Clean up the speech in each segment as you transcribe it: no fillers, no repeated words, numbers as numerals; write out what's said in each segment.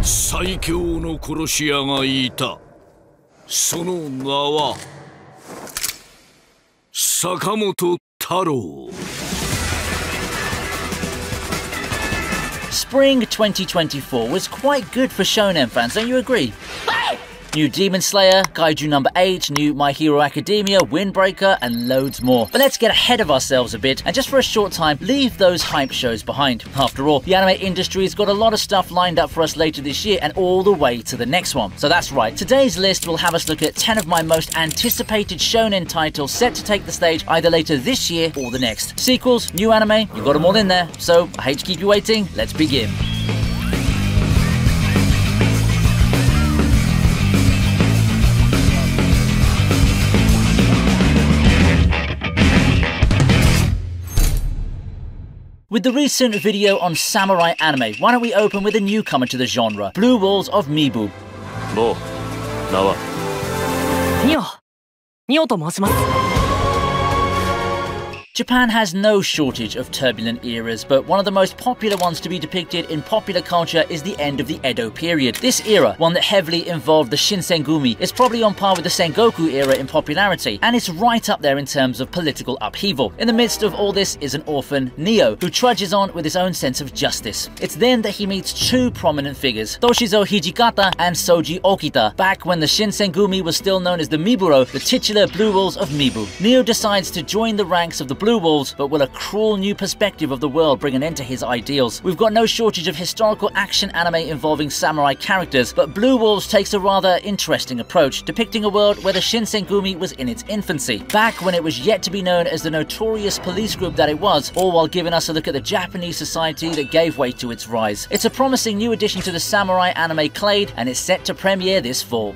Spring 2024 was quite good for shonen fans, don't you agree? New Demon Slayer, Kaiju Number 8, new My Hero Academia, Windbreaker, and loads more. But let's get ahead of ourselves a bit and just for a short time leave those hype shows behind. After all, the anime industry's got a lot of stuff lined up for us later this year and all the way to the next one. So that's right, today's list will have us look at 10 of my most anticipated shonen titles set to take the stage either later this year or the next. Sequels, new anime, you got them all in there. So I hate to keep you waiting, let's begin. With the recent video on samurai anime, why don't we open with a newcomer to the genre, Blue Walls of Mibu. Japan has no shortage of turbulent eras, but one of the most popular ones to be depicted in popular culture is the end of the Edo period. This era, one that heavily involved the Shinsengumi, is probably on par with the Sengoku era in popularity, and it's right up there in terms of political upheaval. In the midst of all this is an orphan, Nio, who trudges on with his own sense of justice. It's then that he meets two prominent figures, Toshizo Hijikata and Soji Okita, back when the Shinsengumi was still known as the Miburo, the titular Blue Walls of Mibu. Nio decides to join the ranks of the Blue Walls, but will a cruel new perspective of the world bring an end to his ideals? We've got no shortage of historical action anime involving samurai characters, but Blue Walls takes a rather interesting approach, depicting a world where the Shinsengumi was in its infancy, back when it was yet to be known as the notorious police group that it was, all while giving us a look at the Japanese society that gave way to its rise. It's a promising new addition to the samurai anime clade, and it's set to premiere this fall.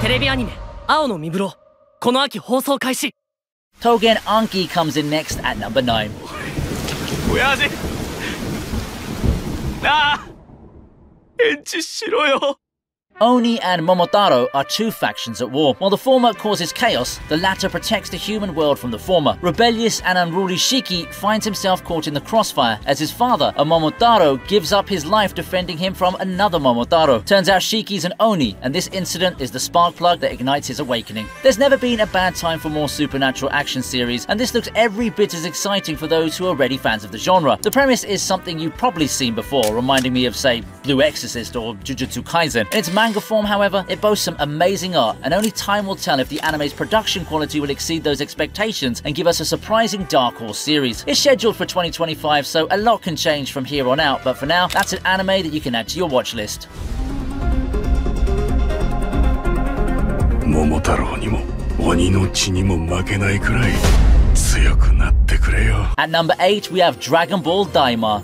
TV anime, Ao no Miburo, この秋放送開始. Togen Anki comes in next at number 9. Oni and Momotaro are two factions at war. While the former causes chaos, the latter protects the human world from the former. Rebellious and unruly Shiki finds himself caught in the crossfire as his father, a Momotaro, gives up his life defending him from another Momotaro. Turns out Shiki's an Oni, and this incident is the spark plug that ignites his awakening. There's never been a bad time for more supernatural action series, and this looks every bit as exciting for those who are already fans of the genre. The premise is something you've probably seen before, reminding me of, say, Blue Exorcist or Jujutsu Kaisen. In its manga form, however, it boasts some amazing art, and only time will tell if the anime's production quality will exceed those expectations and give us a surprising Dark Horse series. It's scheduled for 2025, so a lot can change from here on out, but for now, that's an anime that you can add to your watch list. At number 8, we have Dragon Ball Daima.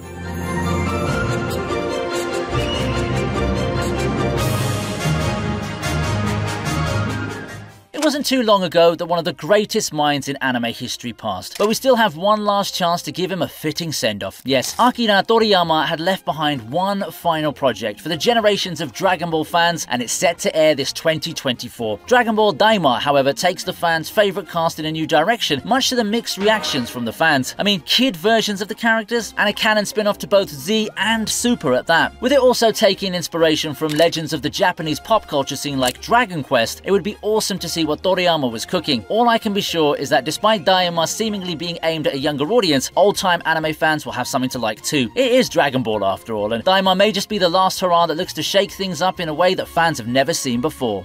It wasn't too long ago that one of the greatest minds in anime history passed, but we still have one last chance to give him a fitting send-off. Yes, Akira Toriyama had left behind one final project for the generations of Dragon Ball fans, and it's set to air this 2024. Dragon Ball Daima, however, takes the fans' favourite cast in a new direction, much to the mixed reactions from the fans. I mean, kid versions of the characters, and a canon spin-off to both Z and Super at that. With it also taking inspiration from legends of the Japanese pop culture scene like Dragon Quest, it would be awesome to see what Toriyama was cooking. All I can be sure is that despite Daima seemingly being aimed at a younger audience, old-time anime fans will have something to like too. It is Dragon Ball after all, and Daima may just be the last hurrah that looks to shake things up in a way that fans have never seen before.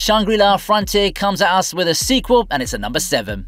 Shangri-La Frontier comes at us with a sequel, and it's at number 7.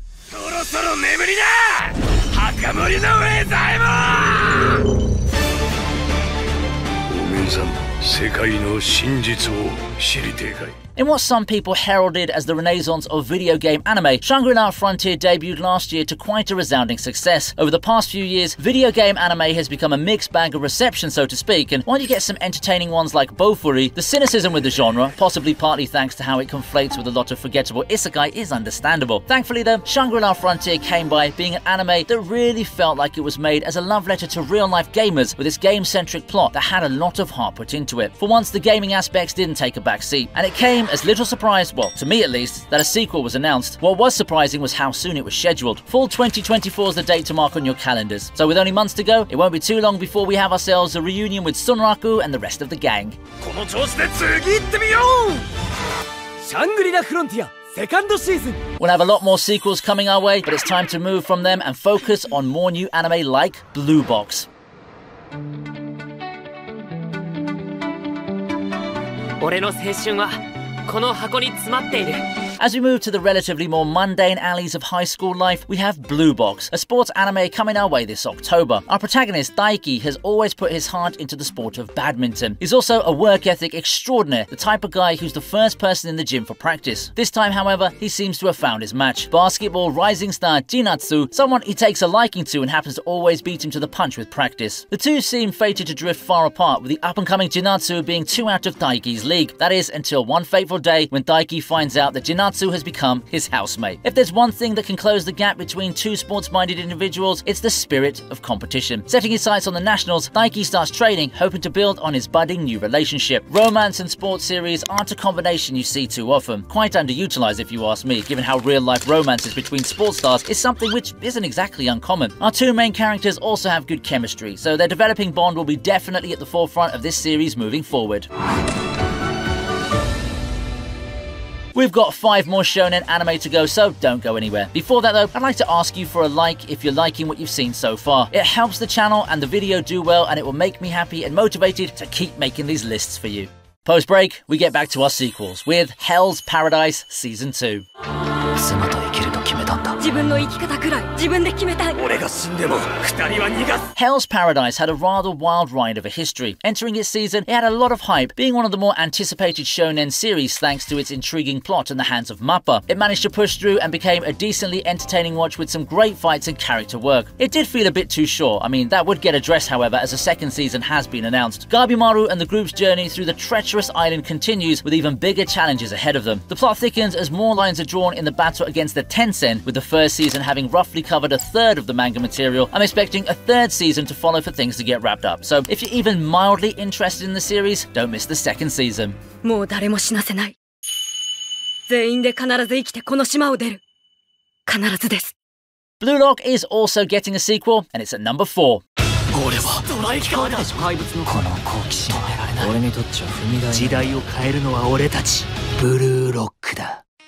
In what some people heralded as the renaissance of video game anime, Shangri-La Frontier debuted last year to quite a resounding success. Over the past few years, video game anime has become a mixed bag of reception, so to speak, and while you get some entertaining ones like Bofuri, the cynicism with the genre, possibly partly thanks to how it conflates with a lot of forgettable isekai, is understandable. Thankfully though, Shangri-La Frontier came by being an anime that really felt like it was made as a love letter to real-life gamers, with its game-centric plot that had a lot of heart put into it. For once, the gaming aspects didn't take a back seat, and it came as little surprised, well, to me at least, that a sequel was announced. What was surprising was how soon it was scheduled. Fall 2024 is the date to mark on your calendars. So with only months to go, it won't be too long before we have ourselves a reunion with Sunraku and the rest of the gang. Shangri-La Frontier! Second season. We'll have a lot more sequels coming our way, but it's time to move from them and focus on more new anime like Blue Box. As we move to the relatively more mundane alleys of high school life, we have Blue Box, a sports anime coming our way this October. Our protagonist, Daiki, has always put his heart into the sport of badminton. He's also a work ethic extraordinaire, the type of guy who's the first person in the gym for practice. This time, however, he seems to have found his match. Basketball rising star Jinatsu, someone he takes a liking to and happens to always beat him to the punch with practice. The two seem fated to drift far apart, with the up-and-coming Jinatsu being too out of Daiki's league. That is, until one fateful day when Daiki finds out that Jinatsu has become his housemate. If there's one thing that can close the gap between two sports-minded individuals, it's the spirit of competition. Setting his sights on the nationals, Daiki starts training, hoping to build on his budding new relationship. Romance and sports series aren't a combination you see too often. Quite underutilized, if you ask me, given how real-life romances between sports stars is something which isn't exactly uncommon. Our two main characters also have good chemistry, so their developing bond will be definitely at the forefront of this series moving forward. We've got 5 more shonen anime to go, so don't go anywhere. Before that though, I'd like to ask you for a like if you're liking what you've seen so far. It helps the channel and the video do well, and it will make me happy and motivated to keep making these lists for you. Post break, we get back to our sequels with Hell's Paradise Season 2. Hell's Paradise had a rather wild ride of a history. Entering its season, it had a lot of hype, being one of the more anticipated shonen series thanks to its intriguing plot in the hands of MAPPA. It managed to push through and became a decently entertaining watch with some great fights and character work. It did feel a bit too short. I mean, that would get addressed, however, as a second season has been announced. Gabimaru and the group's journey through the treacherous island continues with even bigger challenges ahead of them. The plot thickens as more lines are drawn in the battle against the Tensen, with the first season having roughly covered a third of the manga material. I'm expecting a third season to follow for things to get wrapped up, so if you're even mildly interested in the series, don't miss the second season. Blue Lock is also getting a sequel, and it's at number 4. Blue Lock.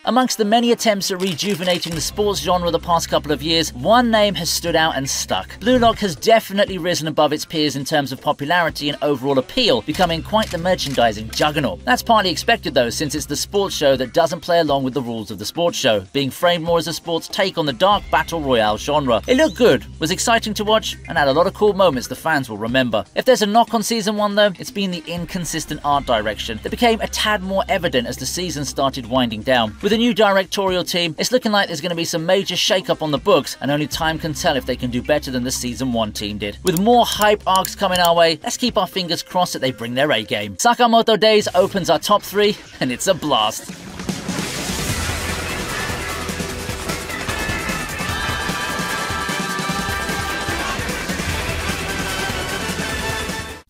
Amongst the many attempts at rejuvenating the sports genre the past couple of years, one name has stood out and stuck. Blue Lock has definitely risen above its peers in terms of popularity and overall appeal, becoming quite the merchandising juggernaut. That's partly expected though, since it's the sports show that doesn't play along with the rules of the sports show, being framed more as a sports take on the dark battle royale genre. It looked good, was exciting to watch, and had a lot of cool moments the fans will remember. If there's a knock on season 1 though, it's been the inconsistent art direction that became a tad more evident as the season started winding down. With the new directorial team, it's looking like there's going to be some major shake-up on the books, and only time can tell if they can do better than the Season 1 team did. With more hype arcs coming our way, let's keep our fingers crossed that they bring their A game. Sakamoto Days opens our top 3, and it's a blast.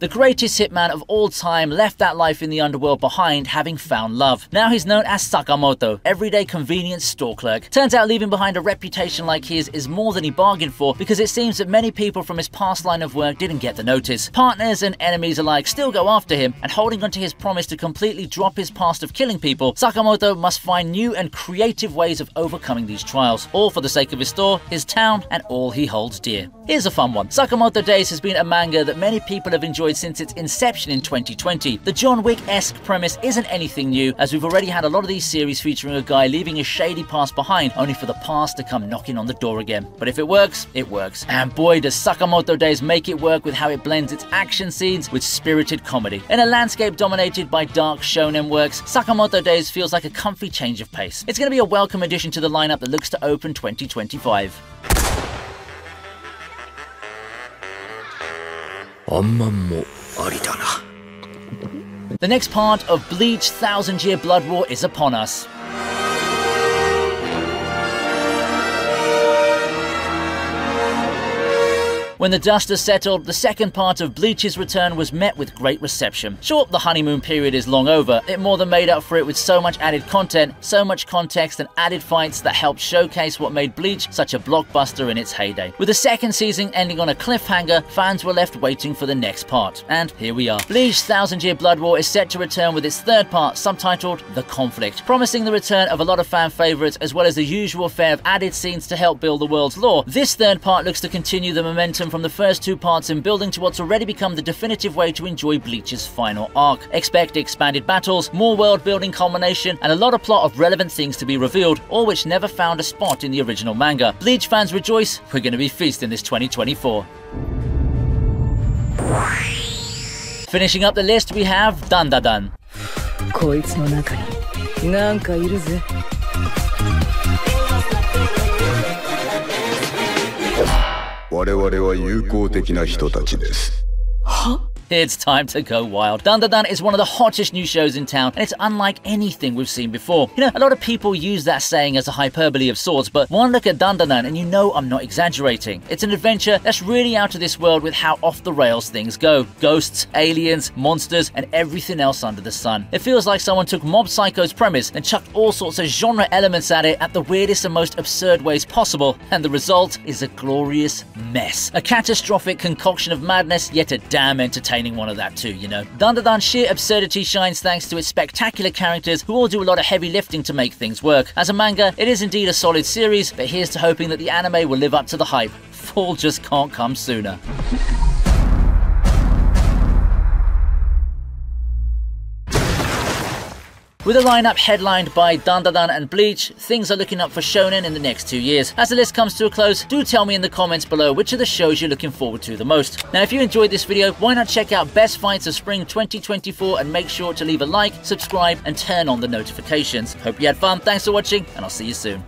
The greatest hitman of all time left that life in the underworld behind, having found love. Now he's known as Sakamoto, everyday convenience store clerk. Turns out leaving behind a reputation like his is more than he bargained for, because it seems that many people from his past line of work didn't get the notice. Partners and enemies alike still go after him, and holding onto his promise to completely drop his past of killing people, Sakamoto must find new and creative ways of overcoming these trials, all for the sake of his store, his town, and all he holds dear. Here's a fun one. Sakamoto Days has been a manga that many people have enjoyed since its inception in 2020. The John Wick-esque premise isn't anything new, as we've already had a lot of these series featuring a guy leaving a shady past behind, only for the past to come knocking on the door again. But if it works, it works. And boy, does Sakamoto Days make it work with how it blends its action scenes with spirited comedy. In a landscape dominated by dark shonen works, Sakamoto Days feels like a comfy change of pace. It's going to be a welcome addition to the lineup that looks to open 2025. The next part of Bleach: Thousand Year Blood War is upon us. When the dust has settled, the second part of Bleach's return was met with great reception. Sure, the honeymoon period is long over, it more than made up for it with so much added content, so much context and added fights that helped showcase what made Bleach such a blockbuster in its heyday. With the second season ending on a cliffhanger, fans were left waiting for the next part. And here we are. Bleach Thousand Year Blood War is set to return with its third part, subtitled The Conflict, promising the return of a lot of fan favorites as well as the usual fare of added scenes to help build the world's lore. This third part looks to continue the momentum from the first two parts in building to what's already become the definitive way to enjoy Bleach's final arc. Expect expanded battles, more world building culmination, and a lot of plot of relevant things to be revealed, all which never found a spot in the original manga. Bleach fans rejoice, we're going to be feasting this 2024. Finishing up the list, we have Dandadan. Huh? It's time to go wild. Dandadan is one of the hottest new shows in town, and it's unlike anything we've seen before. You know, a lot of people use that saying as a hyperbole of sorts, but one look at Dandadan and you know I'm not exaggerating. It's an adventure that's really out of this world with how off the rails things go. Ghosts, aliens, monsters, and everything else under the sun. It feels like someone took Mob Psycho's premise and chucked all sorts of genre elements at it at the weirdest and most absurd ways possible, and the result is a glorious mess. A catastrophic concoction of madness, yet a damn entertainment one of that too, you know. Dandadan's sheer absurdity shines thanks to its spectacular characters who all do a lot of heavy lifting to make things work. As a manga, it is indeed a solid series, but here's to hoping that the anime will live up to the hype. Fall just can't come sooner. With a lineup headlined by Dandadan and Bleach, things are looking up for shonen in the next 2 years. As the list comes to a close, do tell me in the comments below which of the shows you're looking forward to the most. Now, if you enjoyed this video, why not check out Best Fights of Spring 2024 and make sure to leave a like, subscribe, and turn on the notifications. Hope you had fun, thanks for watching, and I'll see you soon.